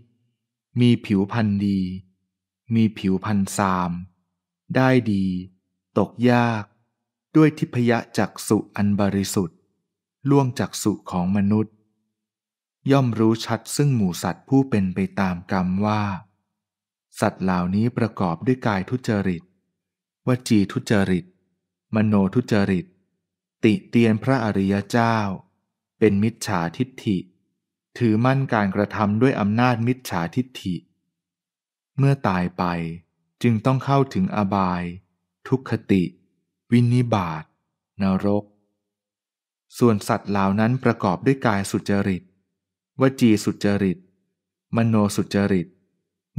มีผิวพรรณดีมีผิวพรรณซามได้ดีตกยากด้วยทิพยจักษุอันบริสุทธิ์ล่วงจักษุของมนุษย์ย่อมรู้ชัดซึ่งหมู่สัตว์ผู้เป็นไปตามกรรมว่าสัตว์เหล่านี้ประกอบด้วยกายทุจริตวจีทุจริตมโนทุจริตติเตียนพระอริยเจ้าเป็นมิจฉาทิฏฐิถือมั่นการกระทำด้วยอำนาจมิจฉาทิฏฐิเมื่อตายไปจึงต้องเข้าถึงอบายทุกขติวินิบาตนรกส่วนสัตว์เหล่านั้นประกอบด้วยกายสุจริตวจีสุจริตมโนสุจริต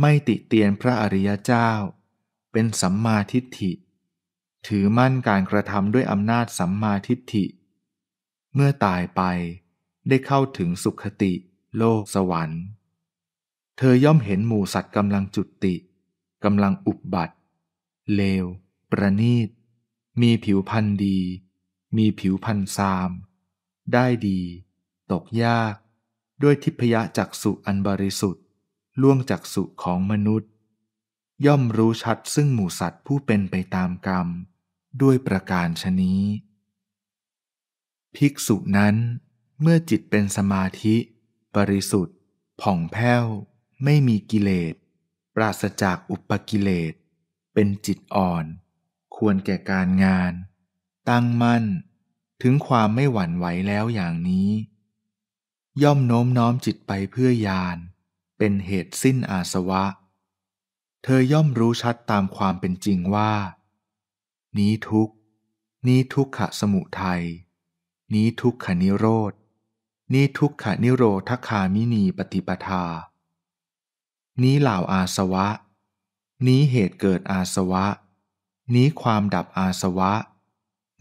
ไม่ติเตียนพระอริยเจ้าเป็นสัมมาทิฏฐิถือมั่นการกระทำด้วยอำนาจสัมมาทิฏฐิเมื่อตายไปได้เข้าถึงสุคติโลกสวรรค์เธอย่อมเห็นหมู่สัตว์กำลังจุติกำลังอุบัติเลวประณีตมีผิวพรรณดีมีผิวพรรณซามได้ดีตกยากด้วยทิพยจักษุอันบริสุทธิ์ล่วงจักษุของมนุษย์ย่อมรู้ชัดซึ่งหมู่สัตว์ผู้เป็นไปตามกรรมด้วยประการฉะนี้ภิกษุนั้นเมื่อจิตเป็นสมาธิบริสุทธิ์ผ่องแผ้วไม่มีกิเลสปราศจากอุปกิเลสเป็นจิตอ่อนควรแก่การงานตั้งมั่นถึงความไม่หวั่นไหวแล้วอย่างนี้ ย่อมโน้มน้อมจิตไปเพื่อญาณเป็นเหตุสิ้นอาสวะเธอย่อมรู้ชัดตามความเป็นจริงว่านี้ทุกข์นี้ทุกขสมุทัยนี้ทุกขนิโรธนี้ทุกขนิโรธคามินีปฏิปทานี้เหล่าอาสวะนี้เหตุเกิดอาสวะนี้ความดับอาสวะ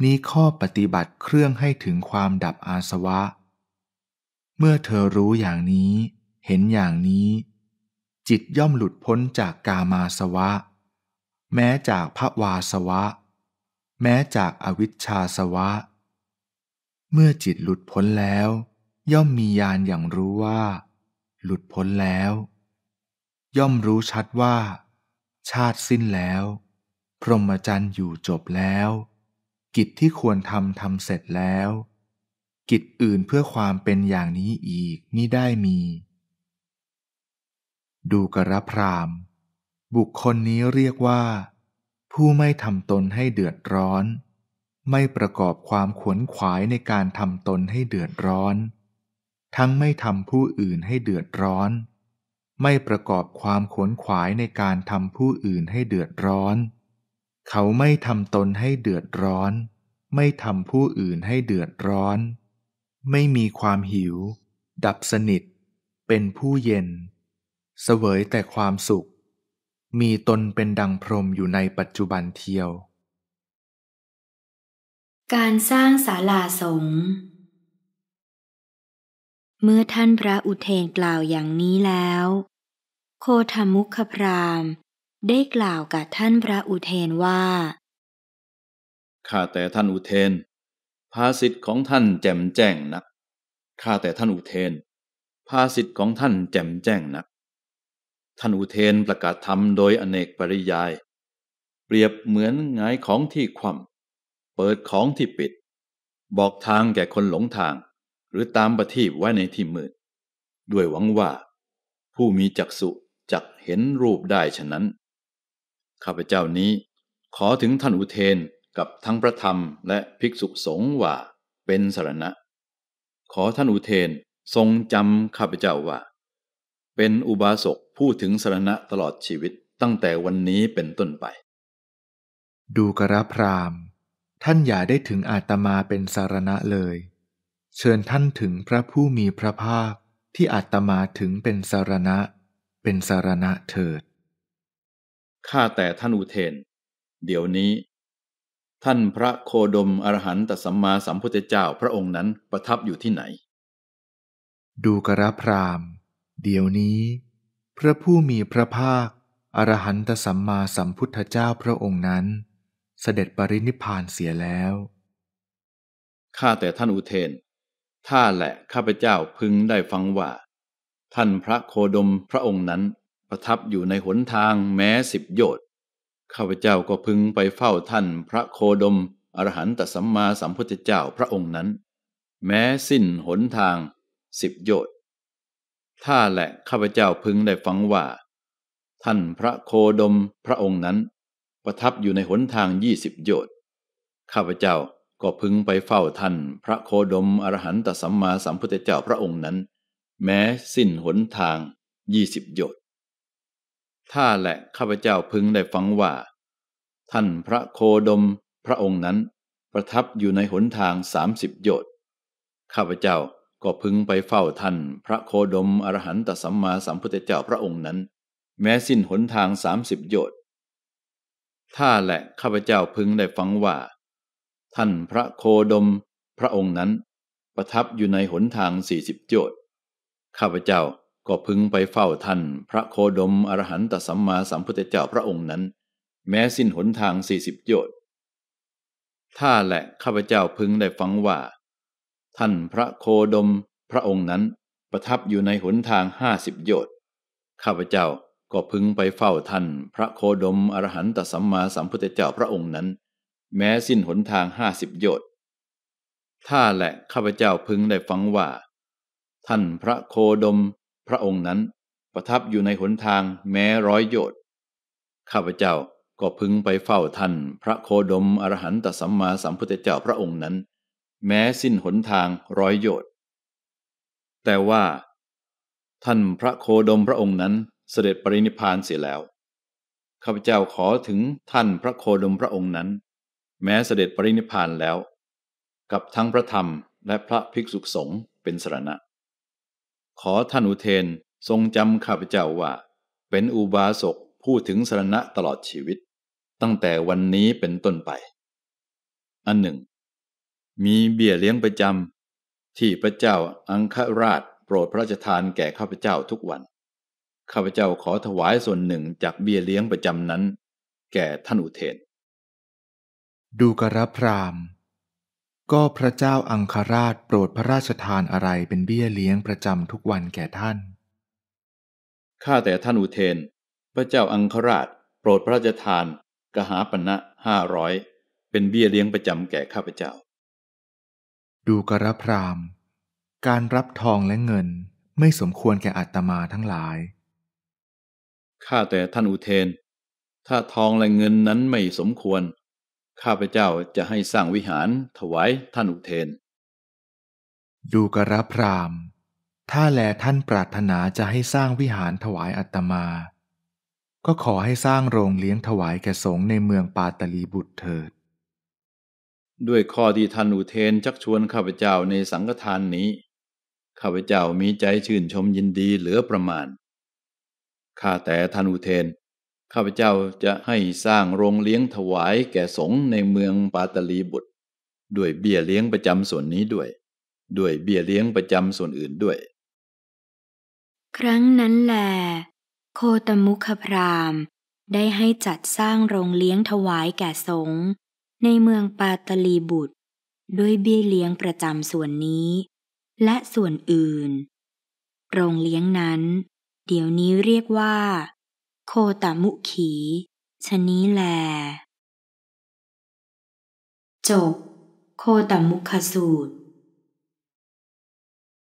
นี้ข้อปฏิบัติเครื่องให้ถึงความดับอาสวะเมื่อเธอรู้อย่างนี้เห็นอย่างนี้จิตย่อมหลุดพ้นจากกามาสวะแม้จากภวาสวะแม้จากอวิชชาสวะเมื่อจิตหลุดพ้นแล้วย่อมมีญาณอย่างรู้ว่าหลุดพ้นแล้วย่อมรู้ชัดว่าชาติสิ้นแล้วพรหมจรรย์อยู่จบแล้วกิจที่ควรทำทำเสร็จแล้วกิจอื่นเพื่อความเป็นอย่างนี้อีกมิได้มีดูกรพรามบุคคลนี้เรียกว่าผู้ไม่ทำตนให้เดือดร้อนไม่ประกอบความขวนขวายในการทำตนให้เดือดร้อนทั้งไม่ทำผู้อื่นให้เดือดร้อนไม่ประกอบความขวนขวายในการทำผู้อื่นให้เดือดร้อนเขาไม่ทำตนให้เดือดร้อนไม่ทำผู้อื่นให้เดือดร้อนไม่มีความหิวดับสนิทเป็นผู้เย็นเสวยแต่ความสุขมีตนเป็นดังพรหมอยู่ในปัจจุบันเทียวการสร้างศาลาสงฆ์เมื่อท่านพระอุเทนกล่าวอย่างนี้แล้วโฆฏมุขพราหมณ์ได้กล่าวกับท่านพระอุเทนว่าข้าแต่ท่านอุเทนภาษิตของท่านแจ่มแจ้งนักข้าแต่ท่านอุเทนภาษิตของท่านแจ่มแจ้งนักท่านอุเทนประกาศธรรมโดยอเนกปริยายเปรียบเหมือนหงายของที่คว่ำเปิดของที่ปิดบอกทางแก่คนหลงทางหรือตามประทีปไว้ในที่มืดด้วยหวังว่าผู้มีจักษุจักเห็นรูปได้ฉะนั้นข้าพเจ้านี้ขอถึงท่านอุเทนกับทั้งพระธรรมและภิกษุสงฆ์ว่าเป็นสรณะขอท่านอุเทนทรงจำข้าพเจ้าว่าเป็นอุบาสกผู้ถึงสรณะตลอดชีวิตตั้งแต่วันนี้เป็นต้นไปดูกรพรามท่านอย่าได้ถึงอาตมาเป็นสรณะเลยเชิญท่านถึงพระผู้มีพระภาคที่อาตมาถึงเป็นสรณะเป็นสรณะเถิดข้าแต่ท่านอุเทนเดี๋ยวนี้ท่านพระโคดมอรหันตสัมมาสัมพุทธเจ้าพระองค์นั้นประทับอยู่ที่ไหนดูกรพรามเดี๋ยวนี้พระผู้มีพระภาคอรหันตสัมมาสัมพุทธเจ้าพระองค์นั้นเสด็จปรินิพพานเสียแล้วข้าแต่ท่านอุเทนถ้าแหละข้าพเจ้าพึงได้ฟังว่าท่านพระโคดมพระองค์นั้นประทับอยู่ในหนทางแม้สิบโยชน์ข้าพเจ้าก็พึงไปเฝ้าท่านพระโคดมอรหันตสัมมาสัมพุทธเจ้าพระองค์นั้นแม้สิ้นหนทางสิบโยชน์ถ้าแหละข้าพเจ้าพึงได้ฟังว่าท่านพระโคดมพระองค์นั้นประทับอยู่ในหนทางยี่สิบโยชน์ข้าพเจ้าก็พึงไปเฝ้าท่านพระโคดมอรหันตสัมมาสัมพุทธเจ้าพระองค์นั้นแม้สิ้นหนทางยี่สิบโยชน์ถ้าแหละข้าพเจ้าพึงได้ฟังว่าท่านพระโคดมพระองค์นั้นประทับอยู่ในหนทางสามสิบโยชน์ข้าพเจ้าก็พึงไปเฝ้าท่านพระโคดมอรหันตสัมมาสัมพุทธเจ้าพระองค์นั้นแม้สิ้นหนทางสามสิบโยชน์ถ้าแหละข้าพเจ้าพึงได้ฟังว่าท่านพระโคดมพระองค์นั้นประทับอยู่ในหนทางสี่สิบโยชน์ข้าพเจ้าก็พึงไปเฝ้าท่านพระโคดมอรหันตสัมมาสัมพุทธเจ้าพระองค์นั้นแม้สิ้นหนทางสี่สิบโยชน์ถ้าแหละข้าพเจ้าพึงได้ฟังว่าท่านพระโคดมพระองค์นั้นประทับอยู่ในหนทางห้าสิบโยชน์ข้าพเจ้าก็พึงไปเฝ้าท่านพระโคดมอรหันตสัมมาสัมพุทธเจ้าพระองค์นั้นแม้สิ้นหนทางห้าสิบโยชน์ถ้าแหละข้าพเจ้าพึงได้ฟังว่าท่านพระโคดมพระองค์นั้นประทับอยู่ในหนทางแม้ร้อยโยชน์ข้าพเจ้าก็พึงไปเฝ้าท่านพระโคดมอรหันตสัมมาสัมพุทธเจ้าพระองค์นั้นแม้สิ้นหนทางร้อยโยชน์ แต่ว่าท่านพระโคดมพระองค์นั้นเสด็จปรินิพพานเสียแล้วข้าพเจ้าขอถึงท่านพระโคดมพระองค์นั้นแม้เสด็จปรินิพพานแล้วกับทั้งพระธรรมและพระภิกษุสงฆ์เป็นสรณะขอท่านอุเทนทรงจำข้าพเจ้าว่าเป็นอุบาสกผู้ถึงสรณะตลอดชีวิตตั้งแต่วันนี้เป็นต้นไปอันหนึ่งมีเบี้ยเลี้ยงประจำที่พระเจ้าอังคราชโปรดพระราชทานแก่ข้าพเจ้าทุกวันข้าพเจ้าขอถวายส่วนหนึ่งจากเบี้ยเลี้ยงประจำนั้นแก่ท่านอุเทนดูกระพรามก็พระเจ้าอังคราชโปรดพระราชทานอะไรเป็นเบี้ยเลี้ยงประจำทุกวันแก่ท่านข้าแต่ท่านอุเทนพระเจ้าอังคราชโปรดพระราชทานกหาปณะห้าร้อยเป็นเบี้ยเลี้ยงประจำแก่ข้าพเจ้าดูกระพรามการรับทองและเงินไม่สมควรแก่อาตมาทั้งหลายข้าแต่ท่านอุเทนถ้าทองและเงินนั้นไม่สมควรข้าพเจ้าจะให้สร้างวิหารถวายท่านอุเทนดูกระพรามถ้าแลท่านปรารถนาจะให้สร้างวิหารถวายอาตมาก็ขอให้สร้างโรงเลี้ยงถวายแก่สงฆ์ในเมืองปาตลีบุตรเถิดด้วยข้อที่ท่านอุเทนชักชวนข้าพเจ้าในสังฆทานนี้ข้าพเจ้ามีใจชื่นชมยินดีเหลือประมาณข้าแต่ท่านอุเทนข้าพเจ้าจะให้สร้างโรงเลี้ยงถวายแก่สงฆ์ในเมืองปาตลีบุตรด้วยเบี้ยเลี้ยงประจำส่วนนี้ด้วยด้วยเบี้ยเลี้ยงประจำส่วนอื่นด้วยครั้งนั้นแลโฆฏมุขพราหมณ์ได้ให้จัดสร้างโรงเลี้ยงถวายแก่สงฆ์ในเมืองปาตลีบุตรด้วยเบี้ยเลี้ยงประจำส่วนนี้และส่วนอื่นโรงเลี้ยงนั้นเดี๋ยวนี้เรียกว่าโฆฏมุขีชนี้แลจบโฆฏมุขสูตร